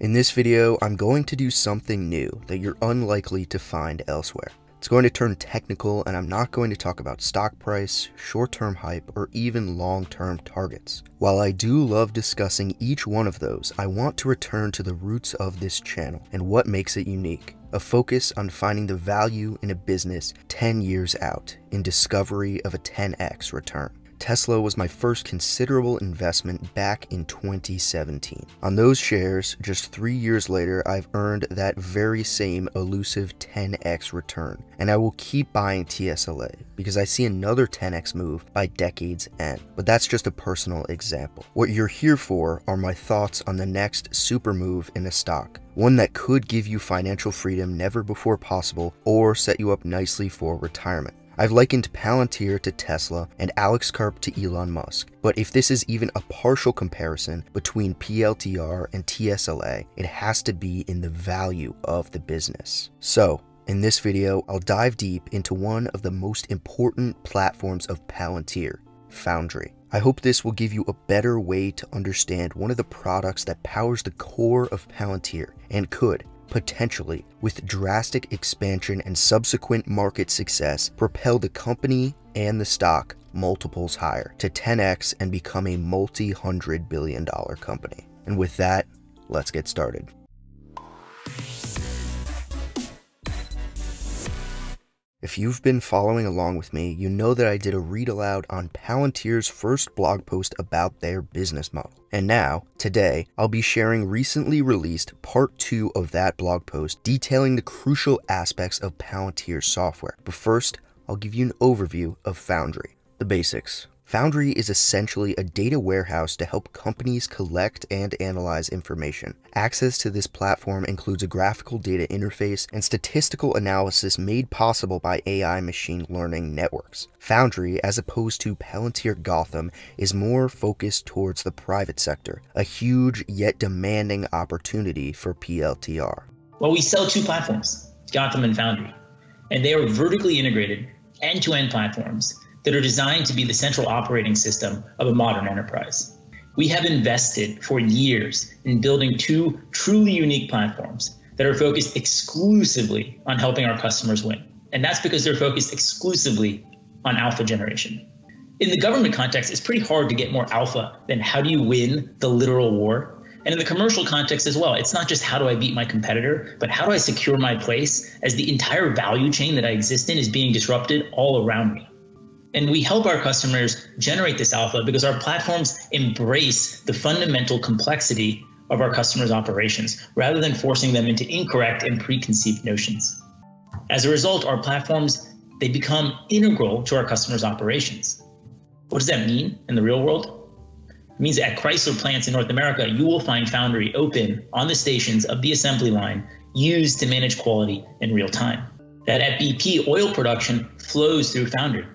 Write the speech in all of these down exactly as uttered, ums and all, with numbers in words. In this video, I'm going to do something new that you're unlikely to find elsewhere. It's going to turn technical, and I'm not going to talk about stock price, short-term hype, or even long-term targets. While I do love discussing each one of those, I want to return to the roots of this channel and what makes it unique. A focus on finding the value in a business ten years out in discovery of a ten X return. Tesla was my first considerable investment back in twenty seventeen. On those shares, just three years later, I've earned that very same elusive ten X return, and I will keep buying T S L A because I see another ten X move by decade's end. But that's just a personal example. What you're here for are my thoughts on the next super move in a stock, one that could give you financial freedom never before possible or set you up nicely for retirement. I've likened Palantir to Tesla and Alex Karp to Elon Musk, but if this is even a partial comparison between P L T R and T S L A, it has to be in the value of the business. So, in this video, I'll dive deep into one of the most important platforms of Palantir, Foundry. I hope this will give you a better way to understand one of the products that powers the core of Palantir and could, potentially, with drastic expansion and subsequent market success, propel the company and the stock multiples higher to ten X and become a multi-hundred billion dollar company. And with that, let's get started. If you've been following along with me, you know that I did a read aloud on Palantir's first blog post about their business model. And now, today, I'll be sharing recently released part two of that blog post detailing the crucial aspects of Palantir's software. But first, I'll give you an overview of Foundry. The basics. Foundry is essentially a data warehouse to help companies collect and analyze information. Access to this platform includes a graphical data interface and statistical analysis made possible by A I machine learning networks. Foundry, as opposed to Palantir Gotham, is more focused towards the private sector, a huge yet demanding opportunity for P L T R. Well, we sell two platforms, Gotham and Foundry, and they are vertically integrated, end-to-end platforms that are designed to be the central operating system of a modern enterprise. We have invested for years in building two truly unique platforms that are focused exclusively on helping our customers win. And that's because they're focused exclusively on alpha generation. In the government context, it's pretty hard to get more alpha than how do you win the literal war? And in the commercial context as well, it's not just how do I beat my competitor, but how do I secure my place as the entire value chain that I exist in is being disrupted all around me? And we help our customers generate this alpha because our platforms embrace the fundamental complexity of our customers' operations, rather than forcing them into incorrect and preconceived notions. As a result, our platforms, they become integral to our customers' operations. What does that mean in the real world? It means that at Chrysler plants in North America, you will find Foundry open on the stations of the assembly line, used to manage quality in real time. That at B P, oil production flows through Foundry.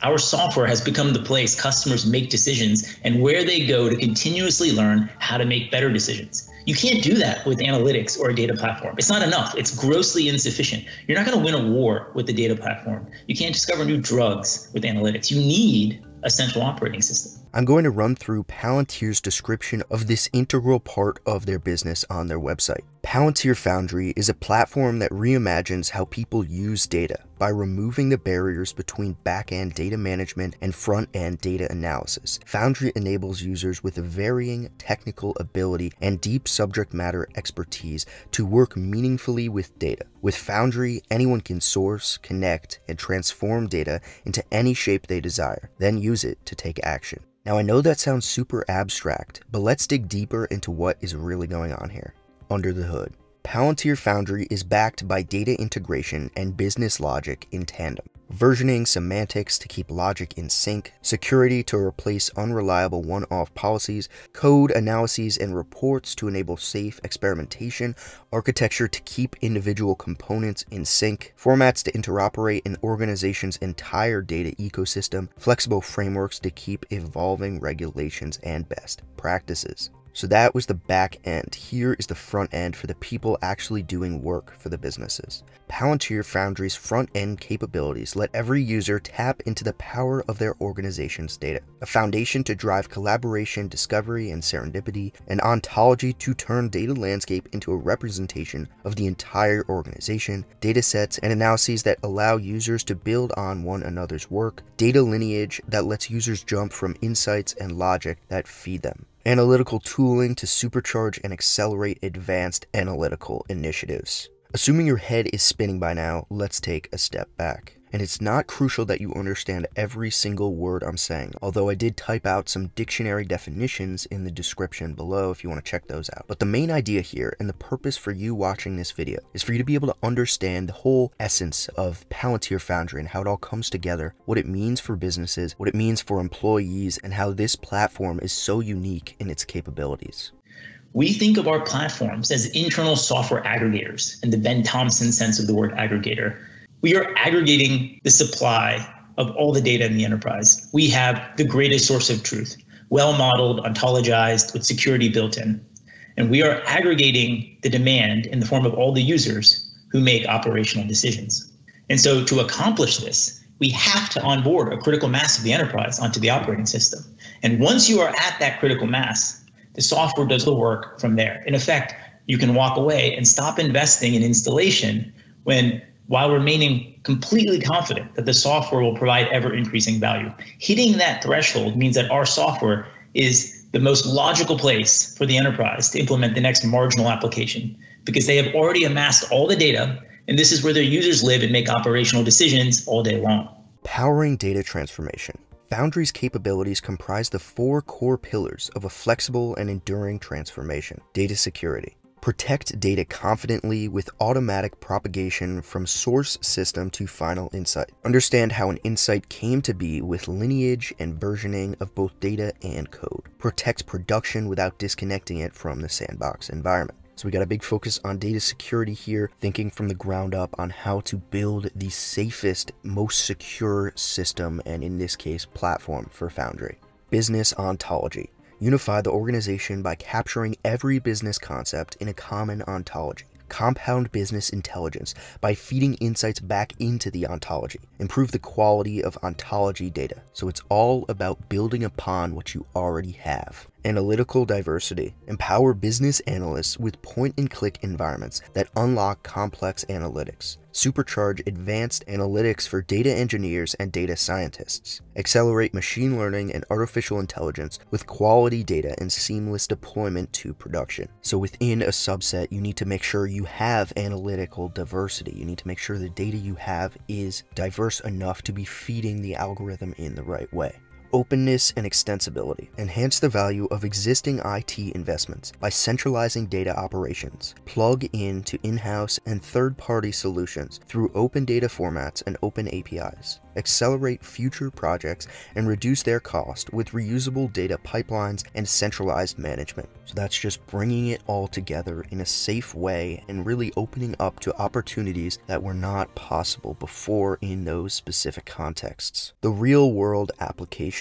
Our software has become the place customers make decisions and where they go to continuously learn how to make better decisions. You can't do that with analytics or a data platform. It's not enough. It's grossly insufficient. You're not going to win a war with the data platform. You can't discover new drugs with analytics. You need a central operating system. I'm going to run through Palantir's description of this integral part of their business on their website. Palantir Foundry is a platform that reimagines how people use data by removing the barriers between back-end data management and front-end data analysis. Foundry enables users with a varying technical ability and deep subject matter expertise to work meaningfully with data. With Foundry, anyone can source, connect, and transform data into any shape they desire, then use it to take action. Now, I know that sounds super abstract, but let's dig deeper into what is really going on here. Under the hood. Palantir Foundry is backed by data integration and business logic in tandem. Versioning semantics to keep logic in sync, security to replace unreliable one-off policies, code analyses and reports to enable safe experimentation, architecture to keep individual components in sync, formats to interoperate an organization's entire data ecosystem, flexible frameworks to keep evolving regulations and best practices. So that was the back end. Here is the front end for the people actually doing work for the businesses. Palantir Foundry's front end capabilities let every user tap into the power of their organization's data, a foundation to drive collaboration, discovery, and serendipity, an ontology to turn data landscape into a representation of the entire organization, data sets and analyses that allow users to build on one another's work, data lineage that lets users jump from insights and logic that feed them. Analytical tooling to supercharge and accelerate advanced analytical initiatives. Assuming your head is spinning by now, let's take a step back. And it's not crucial that you understand every single word I'm saying, although I did type out some dictionary definitions in the description below if you want to check those out. But the main idea here and the purpose for you watching this video is for you to be able to understand the whole essence of Palantir Foundry and how it all comes together, what it means for businesses, what it means for employees, and how this platform is so unique in its capabilities. We think of our platforms as internal software aggregators in the Ben Thompson sense of the word aggregator. We are aggregating the supply of all the data in the enterprise. We have the greatest source of truth, well-modeled, ontologized, with security built in. And we are aggregating the demand in the form of all the users who make operational decisions. And so to accomplish this, we have to onboard a critical mass of the enterprise onto the operating system. And once you are at that critical mass, the software does the work from there. In effect, you can walk away and stop investing in installation when while remaining completely confident that the software will provide ever-increasing value. Hitting that threshold means that our software is the most logical place for the enterprise to implement the next marginal application, because they have already amassed all the data, and this is where their users live and make operational decisions all day long. Powering data transformation. Foundry's capabilities comprise the four core pillars of a flexible and enduring transformation. Data security. Protect data confidently with automatic propagation from source system to final insight. Understand how an insight came to be with lineage and versioning of both data and code. Protect production without disconnecting it from the sandbox environment. So we got a big focus on data security here, thinking from the ground up on how to build the safest, most secure system, and in this case, platform for Foundry. Business ontology. Unify the organization by capturing every business concept in a common ontology. Compound business intelligence by feeding insights back into the ontology. Improve the quality of ontology data. So it's all about building upon what you already have. Analytical diversity. Empower business analysts with point-and-click environments that unlock complex analytics. Supercharge advanced analytics for data engineers and data scientists. Accelerate machine learning and artificial intelligence with quality data and seamless deployment to production. So within a subset, you need to make sure you have analytical diversity. You need to make sure the data you have is diverse enough to be feeding the algorithm in the right way. Openness and extensibility. Enhance the value of existing I T investments by centralizing data operations. Plug in to in-house and third-party solutions through open data formats and open A P Is. Accelerate future projects and reduce their cost with reusable data pipelines and centralized management. So that's just bringing it all together in a safe way and really opening up to opportunities that were not possible before in those specific contexts. The real-world application.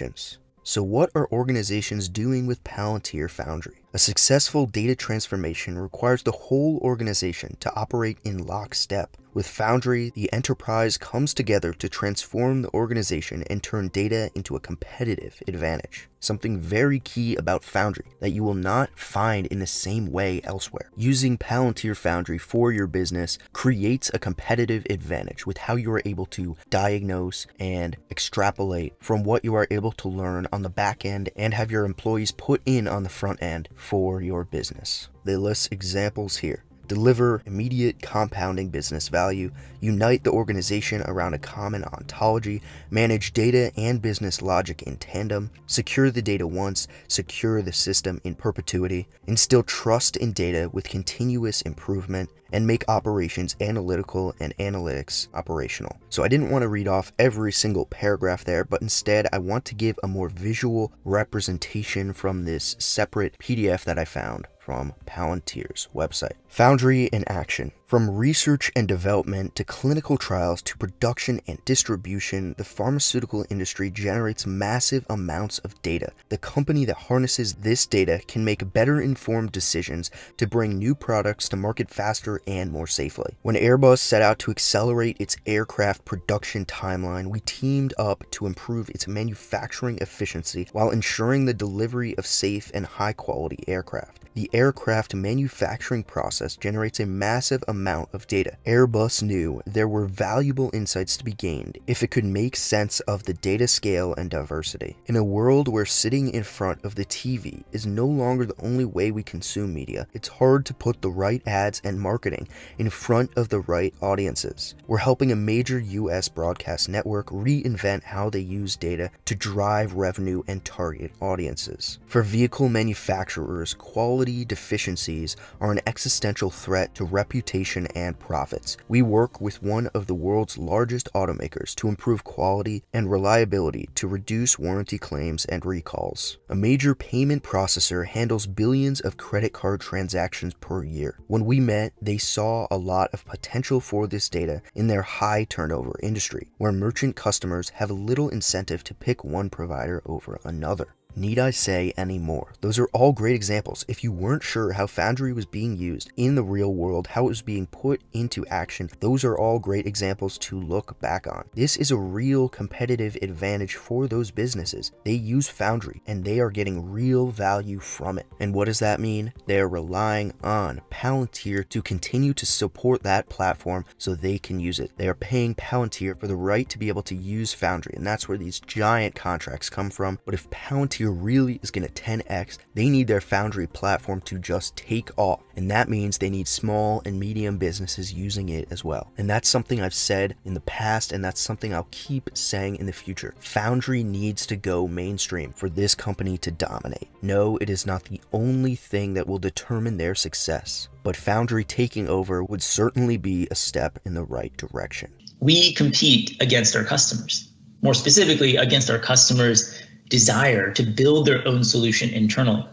So what are organizations doing with Palantir Foundry? A successful data transformation requires the whole organization to operate in lockstep. With Foundry, the enterprise comes together to transform the organization and turn data into a competitive advantage. Something very key about Foundry that you will not find in the same way elsewhere. Using Palantir Foundry for your business creates a competitive advantage with how you are able to diagnose and extrapolate from what you are able to learn on the back end and have your employees put in on the front end for your business. They list examples here. Deliver immediate compounding business value, unite the organization around a common ontology, manage data and business logic in tandem, secure the data once, secure the system in perpetuity, instill trust in data with continuous improvement, and make operations analytical and analytics operational. So I didn't want to read off every single paragraph there, but instead I want to give a more visual representation from this separate P D F that I found from Palantir's website. Foundry in action. From research and development to clinical trials to production and distribution, the pharmaceutical industry generates massive amounts of data. The company that harnesses this data can make better informed decisions to bring new products to market faster and more safely. When Airbus set out to accelerate its aircraft production timeline, we teamed up to improve its manufacturing efficiency while ensuring the delivery of safe and high-quality aircraft. The aircraft manufacturing process generates a massive amount of data. Airbus knew there were valuable insights to be gained if it could make sense of the data scale and diversity. In a world where sitting in front of the T V is no longer the only way we consume media, it's hard to put the right ads and marketing in front of the right audiences. We're helping a major U S broadcast network reinvent how they use data to drive revenue and target audiences. For vehicle manufacturers, quality deficiencies are an existential threat to reputation and profits. We work with one of the world's largest automakers to improve quality and reliability to reduce warranty claims and recalls. A major payment processor handles billions of credit card transactions per year. When we met, they saw a lot of potential for this data in their high turnover industry, where merchant customers have little incentive to pick one provider over another. Need I say any more? Those are all great examples. If you weren't sure how Foundry was being used in the real world, how it was being put into action, those are all great examples to look back on. This is a real competitive advantage for those businesses. They use Foundry and they are getting real value from it. And what does that mean? They are relying on Palantir to continue to support that platform so they can use it. They are paying Palantir for the right to be able to use Foundry, and that's where these giant contracts come from. But if Palantir really is going to ten X, they need their Foundry platform to just take off, and that means they need small and medium businesses using it as well. And that's something I've said in the past, and that's something I'll keep saying in the future. Foundry needs to go mainstream for this company to dominate. No, it is not the only thing that will determine their success, but Foundry taking over would certainly be a step in the right direction. We compete against our customers, more specifically against our customers' desire to build their own solution internally.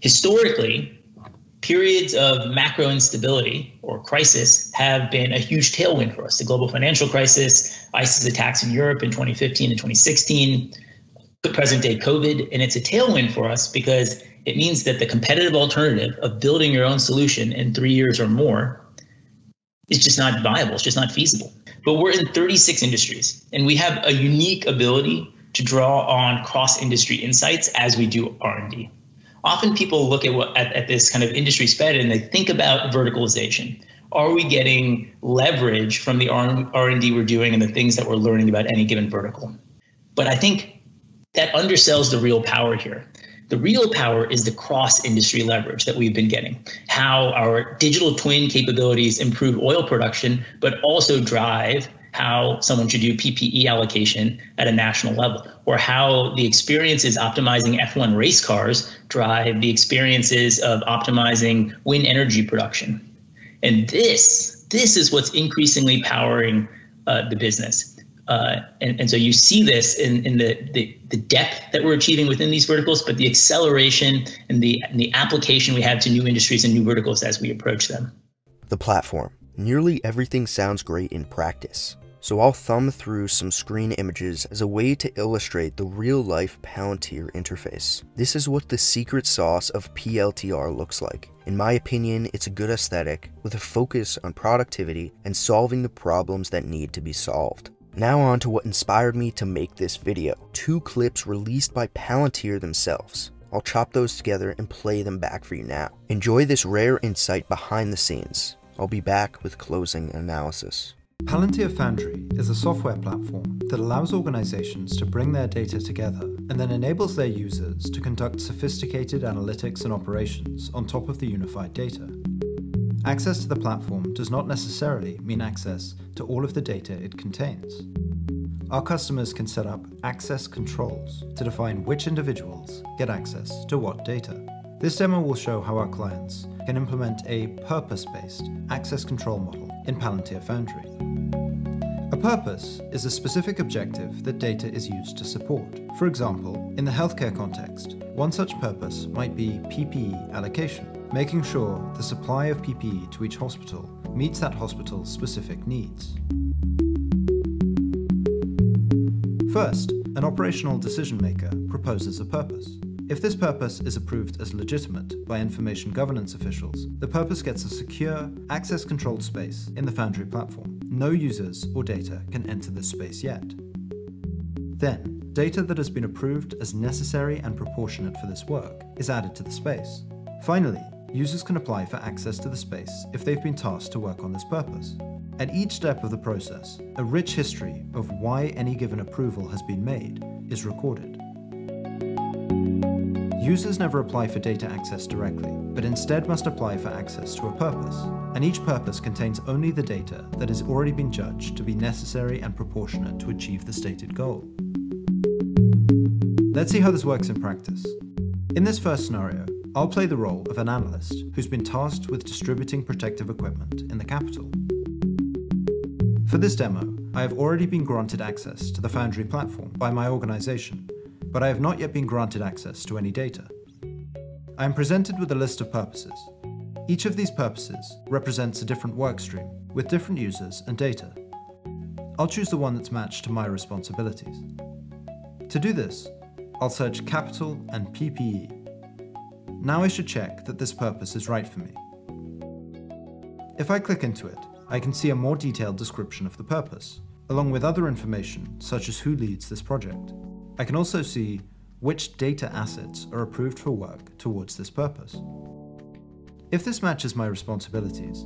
Historically, periods of macro instability or crisis have been a huge tailwind for us. The global financial crisis, ISIS attacks in Europe in twenty fifteen and twenty sixteen, the present day COVID, and it's a tailwind for us because it means that the competitive alternative of building your own solution in three years or more is just not viable, it's just not feasible. But we're in thirty-six industries, and we have a unique ability to draw on cross-industry insights as we do R and D. Often people look at, what, at, at this kind of industry spread and they think about verticalization. Are we getting leverage from the R and D we're doing and the things that we're learning about any given vertical? But I think that undersells the real power here. The real power is the cross-industry leverage that we've been getting, how our digital twin capabilities improve oil production, but also drive how someone should do P P E allocation at a national level, or how the experiences optimizing F one race cars drive the experiences of optimizing wind energy production. And this, this is what's increasingly powering uh, the business. Uh, and, and so you see this in, in the, the, the depth that we're achieving within these verticals, but the acceleration and the, and the application we have to new industries and new verticals as we approach them. The platform. Nearly everything sounds great in practice. So I'll thumb through some screen images as a way to illustrate the real-life Palantir interface. This is what the secret sauce of P L T R looks like. In my opinion, it's a good aesthetic with a focus on productivity and solving the problems that need to be solved. Now on to what inspired me to make this video. Two clips released by Palantir themselves. I'll chop those together and play them back for you now. Enjoy this rare insight behind the scenes. I'll be back with closing analysis. Palantir Foundry is a software platform that allows organizations to bring their data together and then enables their users to conduct sophisticated analytics and operations on top of the unified data. Access to the platform does not necessarily mean access to all of the data it contains. Our customers can set up access controls to define which individuals get access to what data. This demo will show how our clients can implement a purpose-based access control model in Palantir Foundry. A purpose is a specific objective that data is used to support. For example, in the healthcare context, one such purpose might be P P E allocation, making sure the supply of P P E to each hospital meets that hospital's specific needs. First, an operational decision maker proposes a purpose. If this purpose is approved as legitimate by information governance officials, the purpose gets a secure, access-controlled space in the Foundry platform. No users or data can enter this space yet. Then, data that has been approved as necessary and proportionate for this work is added to the space. Finally, users can apply for access to the space if they've been tasked to work on this purpose. At each step of the process, a rich history of why any given approval has been made is recorded. Users never apply for data access directly, but instead must apply for access to a purpose, and each purpose contains only the data that has already been judged to be necessary and proportionate to achieve the stated goal. Let's see how this works in practice. In this first scenario, I'll play the role of an analyst who's been tasked with distributing protective equipment in the capital. For this demo, I have already been granted access to the Foundry platform by my organization, but I have not yet been granted access to any data. I am presented with a list of purposes. Each of these purposes represents a different workstream with different users and data. I'll choose the one that's matched to my responsibilities. To do this, I'll search capital and P P E. Now I should check that this purpose is right for me. If I click into it, I can see a more detailed description of the purpose, along with other information such as who leads this project. I can also see which data assets are approved for work towards this purpose. If this matches my responsibilities,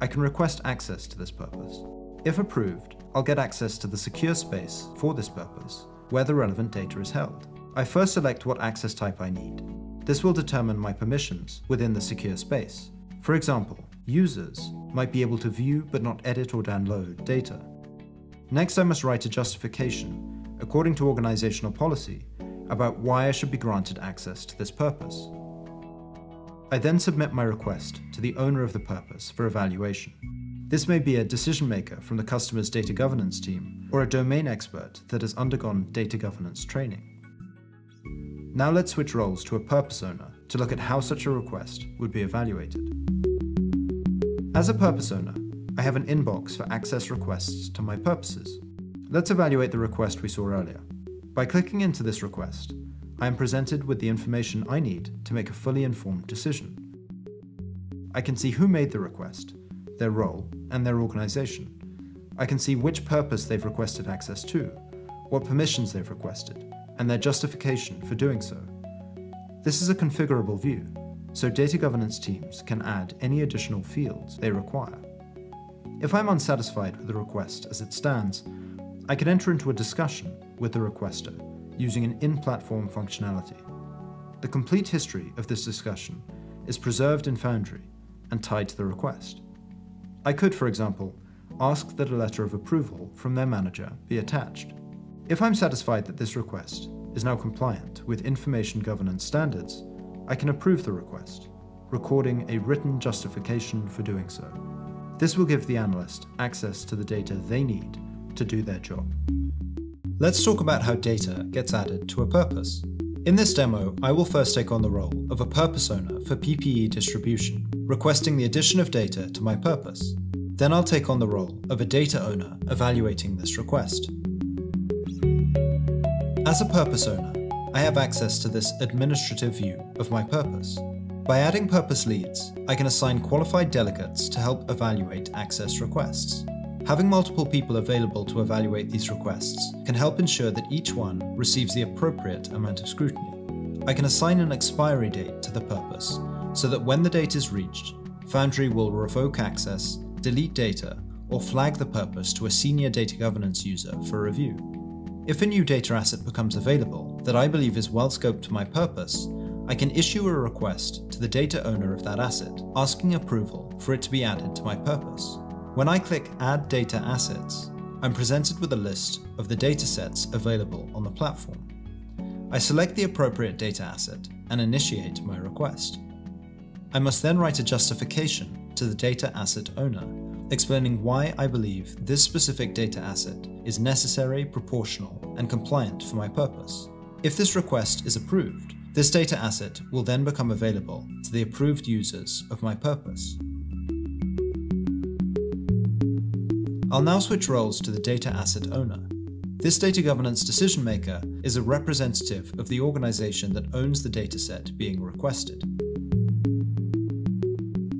I can request access to this purpose. If approved, I'll get access to the secure space for this purpose, where the relevant data is held. I first select what access type I need. This will determine my permissions within the secure space. For example, users might be able to view but not edit or download data. Next, I must write a justification according to organizational policy, about why I should be granted access to this purpose. I then submit my request to the owner of the purpose for evaluation. This may be a decision maker from the customer's data governance team or a domain expert that has undergone data governance training. Now let's switch roles to a purpose owner to look at how such a request would be evaluated. As a purpose owner, I have an inbox for access requests to my purposes. Let's evaluate the request we saw earlier. By clicking into this request, I am presented with the information I need to make a fully informed decision. I can see who made the request, their role, and their organization. I can see which purpose they've requested access to, what permissions they've requested, and their justification for doing so. This is a configurable view, so data governance teams can add any additional fields they require. If I'm unsatisfied with the request as it stands, I can enter into a discussion with the requester using an in-platform functionality. The complete history of this discussion is preserved in Foundry and tied to the request. I could, for example, ask that a letter of approval from their manager be attached. If I'm satisfied that this request is now compliant with information governance standards, I can approve the request, recording a written justification for doing so. This will give the analyst access to the data they need to do their job. Let's talk about how data gets added to a purpose. In this demo, I will first take on the role of a purpose owner for P P E distribution, requesting the addition of data to my purpose. Then I'll take on the role of a data owner evaluating this request. As a purpose owner, I have access to this administrative view of my purpose. By adding purpose leads, I can assign qualified delegates to help evaluate access requests. Having multiple people available to evaluate these requests can help ensure that each one receives the appropriate amount of scrutiny. I can assign an expiry date to the purpose, so that when the date is reached, Foundry will revoke access, delete data, or flag the purpose to a senior data governance user for review. If a new data asset becomes available that I believe is well scoped to my purpose, I can issue a request to the data owner of that asset, asking approval for it to be added to my purpose. When I click Add Data Assets, I'm presented with a list of the datasets available on the platform. I select the appropriate data asset and initiate my request. I must then write a justification to the data asset owner, explaining why I believe this specific data asset is necessary, proportional, and compliant for my purpose. If this request is approved, This data asset will then become available to the approved users of my purpose. I'll now switch roles to the data asset owner. This data governance decision maker is a representative of the organization that owns the dataset being requested.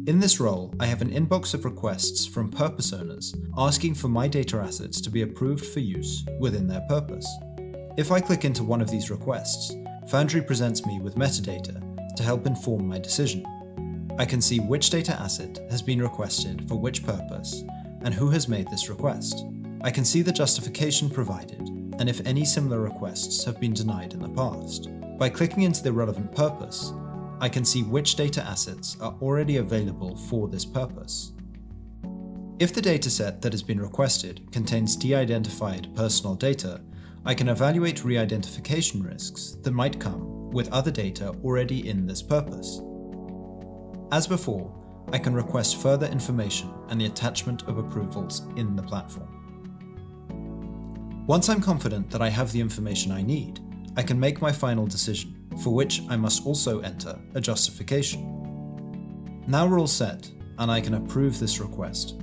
In this role, I have an inbox of requests from purpose owners asking for my data assets to be approved for use within their purpose. If I click into one of these requests, Foundry presents me with metadata to help inform my decision. I can see which data asset has been requested for which purpose and who has made this request. I can see the justification provided and if any similar requests have been denied in the past. By clicking into the relevant purpose, I can see which data assets are already available for this purpose. If the dataset that has been requested contains de-identified personal data, I can evaluate re-identification risks that might come with other data already in this purpose. As before, I can request further information and the attachment of approvals in the platform. Once I'm confident that I have the information I need, I can make my final decision, for which I must also enter a justification. Now we're all set, and I can approve this request.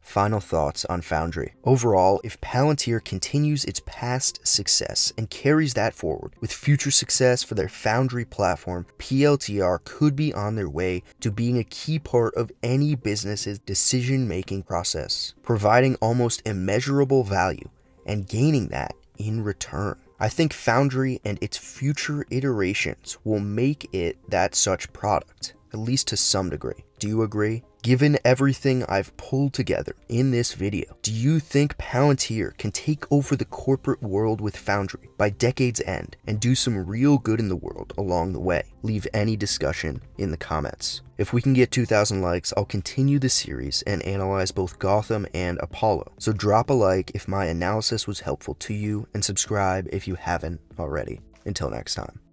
Final thoughts on Foundry. Overall, if Palantir continues its past success and carries that forward with future success for their Foundry platform, P L T R could be on their way to being a key part of any business's decision-making process, providing almost immeasurable value and gaining that in return. I think Foundry and its future iterations will make it that such product, at least to some degree. Do you agree? Given everything I've pulled together in this video, do you think Palantir can take over the corporate world with Foundry by decade's end and do some real good in the world along the way? Leave any discussion in the comments. If we can get two thousand likes, I'll continue the series and analyze both Gotham and Apollo. So drop a like if my analysis was helpful to you and subscribe if you haven't already. Until next time.